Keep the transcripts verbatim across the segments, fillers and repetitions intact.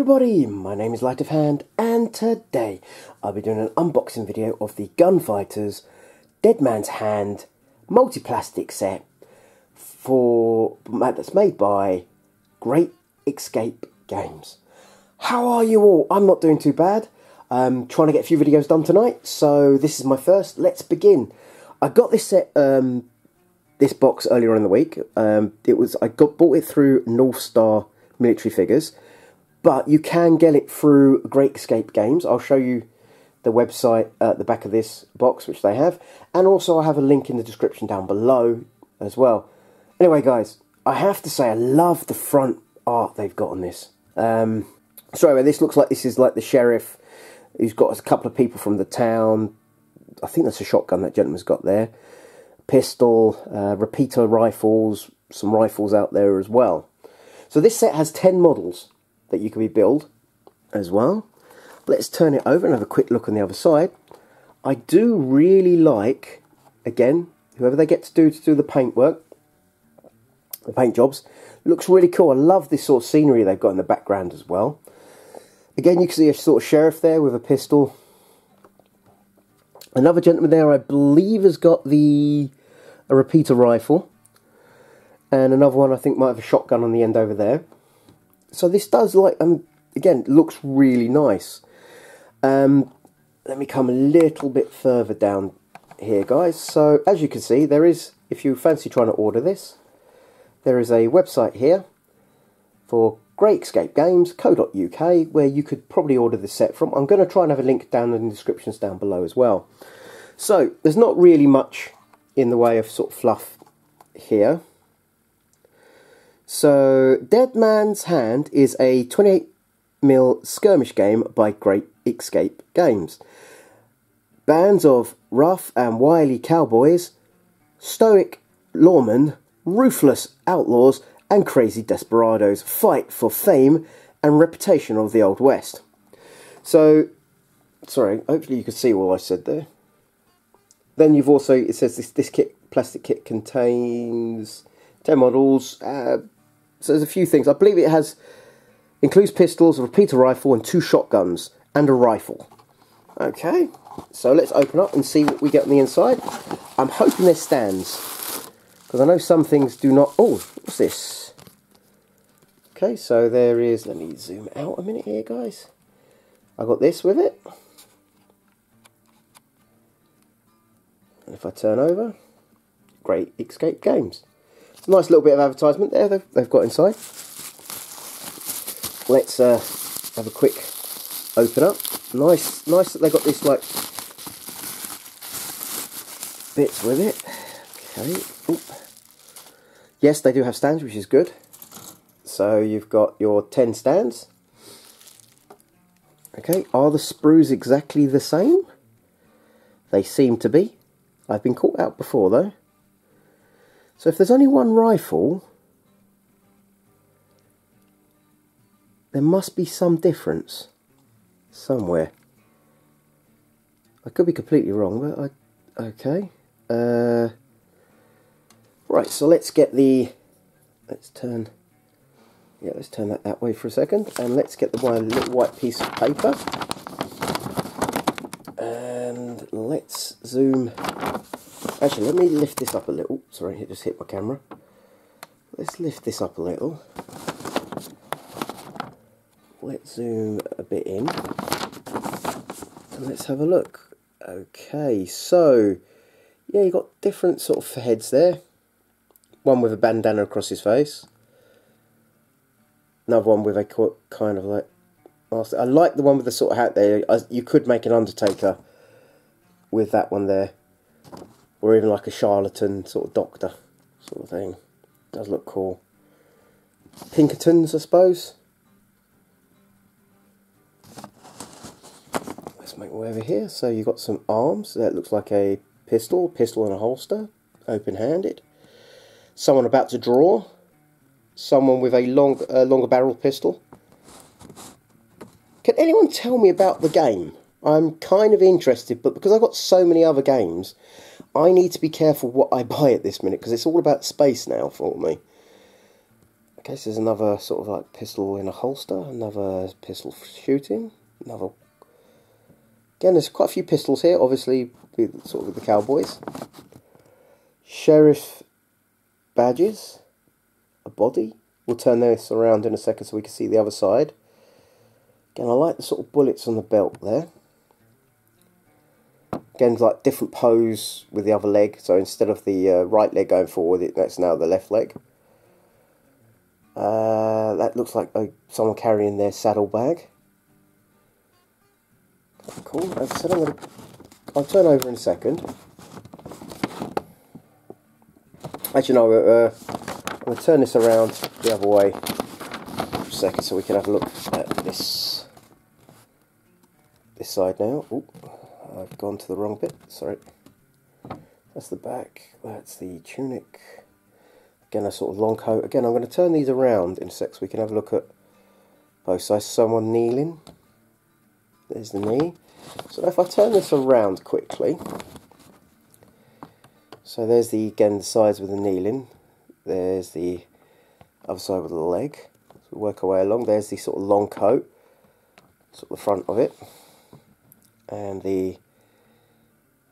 everybody, my name is Light of Hand, and today I'll be doing an unboxing video of the Gunfighters Dead Man's Hand multi-plastic set for that's made by Great Escape Games. How are you all? I'm not doing too bad. I'm trying to get a few videos done tonight, so this is my first. Let's begin. I got this set, um, this box earlier on in the week. Um, it was I got bought it through North Star Military Figures. But you can get it through Great Escape Games. I'll show you the website at the back of this box, which they have. And also I have a link in the description down below as well. Anyway, guys, I have to say I love the front art they've got on this. Um, so anyway, this looks like this is like the sheriff who's got a couple of people from the town. I think that's a shotgun that gentleman's got there. Pistol, uh, repeater rifles, some rifles out there as well. So this set has ten models that you can be build as well. Let's turn it over and have a quick look on the other side. I do really like, again, whoever they get to do to do the paintwork, the paint jobs. Looks really cool. I love this sort of scenery they've got in the background as well. Again, you can see a sort of sheriff there with a pistol. Another gentleman there, I believe, has got the a repeater rifle. And another one, I think, might have a shotgun on the end over there. So this does, like, um, again, looks really nice. Um, let me come a little bit further down here, guys. So, as you can see, there is, if you fancy trying to order this, there is a website here for Great Escape Games, co dot U K, where you could probably order this set from. I'm going to try and have a link down in the descriptions down below as well. So, there's not really much in the way of sort of fluff here. So, Dead Man's Hand is a twenty-eight millimeter skirmish game by Great Escape Games. Bands of rough and wily cowboys, stoic lawmen, ruthless outlaws, and crazy desperados fight for fame and reputation of the Old West. So, sorry, hopefully you can see what I said there. Then you've also, it says this, this kit, plastic kit contains ten models, uh, so there's a few things. I believe it has includes pistols, a repeater rifle, and two shotguns, and a rifle. Okay, so let's open up and see what we get on the inside. I'm hoping there stands, because I know some things do not... Oh, what's this? Okay, so there is... Let me zoom out a minute here, guys. I got this with it. And if I turn over, Great Escape Games. It's a nice little bit of advertisement there they've, they've got inside. Let's uh, have a quick open up. Nice, nice that they got this like bits with it. Okay. Oop. Yes, they do have stands, which is good. So you've got your ten stands. Okay. Are the sprues exactly the same? They seem to be. I've been caught out before though. So if there's only one rifle, there must be some difference somewhere. I could be completely wrong, but I... Okay. Uh, right, so let's get the... Let's turn... Yeah, let's turn that that way for a second. And let's get the one little white piece of paper. And let's zoom... Actually, let me lift this up a little. Sorry, it just hit my camera. Let's lift this up a little. Let's zoom a bit in. And let's have a look. Okay, so, yeah, you've got different sort of heads there. One with a bandana across his face. Another one with a kind of like... I like the one with the sort of hat there. You could make an Undertaker with that one there. Or even like a charlatan sort of doctor sort of thing. Does look cool. Pinkertons, I suppose. Let's make way over here. So you've got some arms. That looks like a pistol. Pistol and a holster. Open-handed. Someone about to draw. Someone with a long, uh, longer barrel pistol. Can anyone tell me about the game? I'm kind of interested, but because I've got so many other games, I need to be careful what I buy at this minute, because it's all about space now for me. Okay, so there's another sort of like pistol in a holster, another pistol for shooting, another... Again, there's quite a few pistols here, obviously, with, sort of with the cowboys. Sheriff badges, a body. We'll turn this around in a second so we can see the other side. Again, I like the sort of bullets on the belt there. Again, like different pose with the other leg. So instead of the uh, right leg going forward, it, that's now the left leg. Uh, that looks like uh, someone carrying their saddlebag. Cool. As I said, I'm gonna, I'll turn over in a second. Actually, no, uh, I'm going to turn this around the other way for a second so we can have a look at this, this side now. Ooh, I've gone to the wrong bit, sorry. That's the back, that's the tunic. Again, a sort of long coat. Again, I'm going to turn these around in a sec so we can have a look at both sides. Someone kneeling. There's the knee. So if I turn this around quickly. So there's the, again, the sides with the kneeling. There's the other side with the leg. So we work our way along. There's the sort of long coat. Sort of the front of it. And the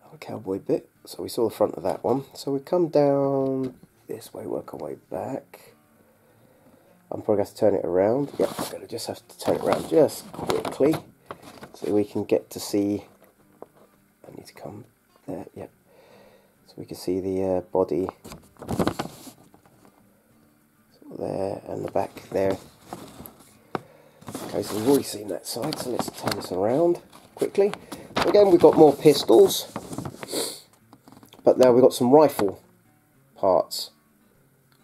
other cowboy bit. So we saw the front of that one. So we come down... this way, work our way back. I'm probably going to turn it around. Yep, I'm going to just have to turn it around just quickly so we can get to see. I need to come there, yep. So we can see the uh, body so there and the back there. Okay, so we've already seen that side, so let's turn this around quickly. So again, we've got more pistols, but now we've got some rifle parts.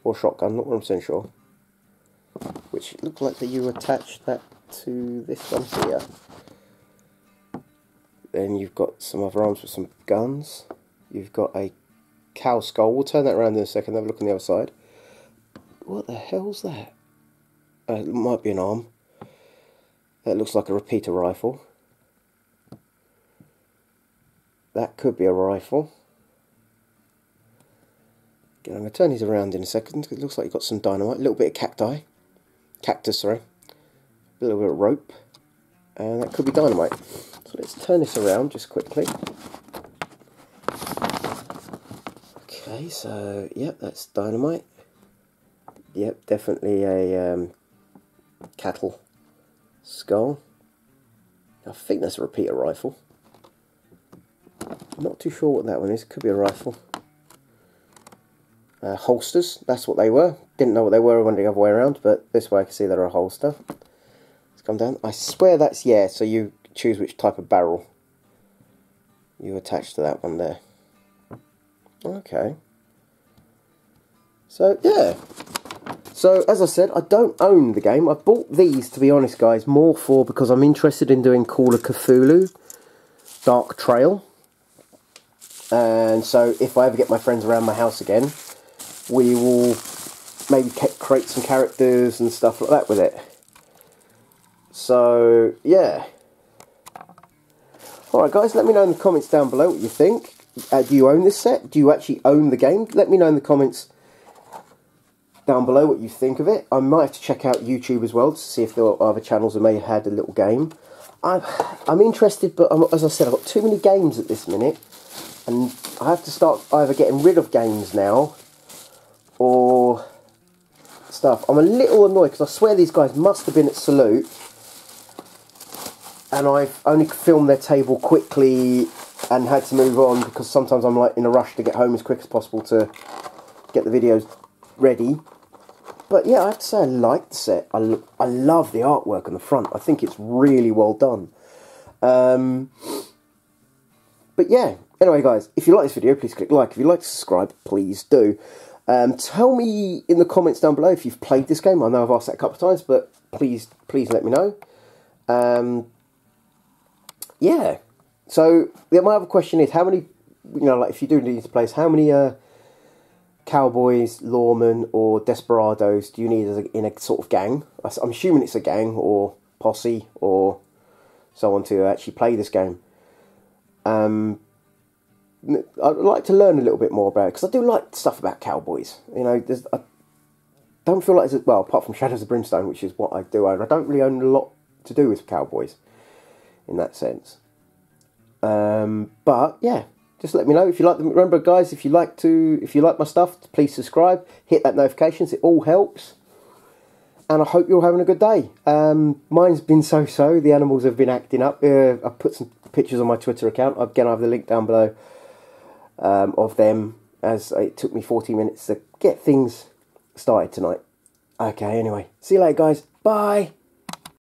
Or shotgun, not one hundred percent sure. Which it looks like that you attach that to this one here. Then you've got some other arms with some guns. You've got a cow skull. We'll turn that around in a second, have a look on the other side. What the hell's that? Uh, it might be an arm. That looks like a repeater rifle. That could be a rifle. Again, I'm going to turn these around in a second. It looks like you've got some dynamite, a little bit of cacti, cactus, sorry, a little bit of rope, and that could be dynamite. So let's turn this around just quickly. Okay, so yep, that's dynamite. Yep, definitely a um, cattle skull. I think that's a repeater rifle. I'm not too sure what that one is. Could be a rifle. Uh, holsters, that's what they were. Didn't know what they were when the other way around, but this way I can see they're a holster. Let's come down. I swear that's, yeah, so you choose which type of barrel you attach to that one there. Okay. So, yeah. So, as I said, I don't own the game. I bought these, to be honest, guys, more for because I'm interested in doing Call of Cthulhu Dark Trail. And so, if I ever get my friends around my house again, we will maybe create some characters and stuff like that with it. So, yeah. Alright guys, let me know in the comments down below what you think. Uh, do you own this set? Do you actually own the game? Let me know in the comments down below what you think of it. I might have to check out YouTube as well to see if there are other channels that may have had a little game. I'm, I'm interested, but I'm, as I said, I've got too many games at this minute. And I have to start either getting rid of games now or stuff. I'm a little annoyed because I swear these guys must have been at Salute and I've only filmed their table quickly and had to move on because sometimes I'm like in a rush to get home as quick as possible to get the videos ready. But yeah, I have to say I like the set. I, lo I love the artwork on the front. I think it's really well done. Um, but yeah. Anyway guys, if you like this video, please click like. If you like to subscribe, please do. Um, tell me in the comments down below if you've played this game. I know I've asked that a couple of times, but please, please let me know. Um, yeah. So, yeah, my other question is, how many, you know, like if you do need to play this, how many uh, cowboys, lawmen, or desperados do you need as a, in a sort of gang? I'm assuming it's a gang or posse or someone to actually play this game. Um... I'd like to learn a little bit more about it, because I do like stuff about cowboys. You know, there's, I, don't feel like it's, well, apart from Shadows of Brimstone, which is what I do own, I don't really own a lot to do with cowboys in that sense. Um, but yeah, just let me know if you like them. Remember, guys, if you like to, if you like my stuff, please subscribe, hit that notifications. It all helps. And I hope you're all having a good day. Um, mine's been so-so. The animals have been acting up. Uh, I put some pictures on my Twitter account. Again, I have the link down below um, of them, as it took me forty minutes to get things started tonight. Okay, anyway. See you later, guys. Bye.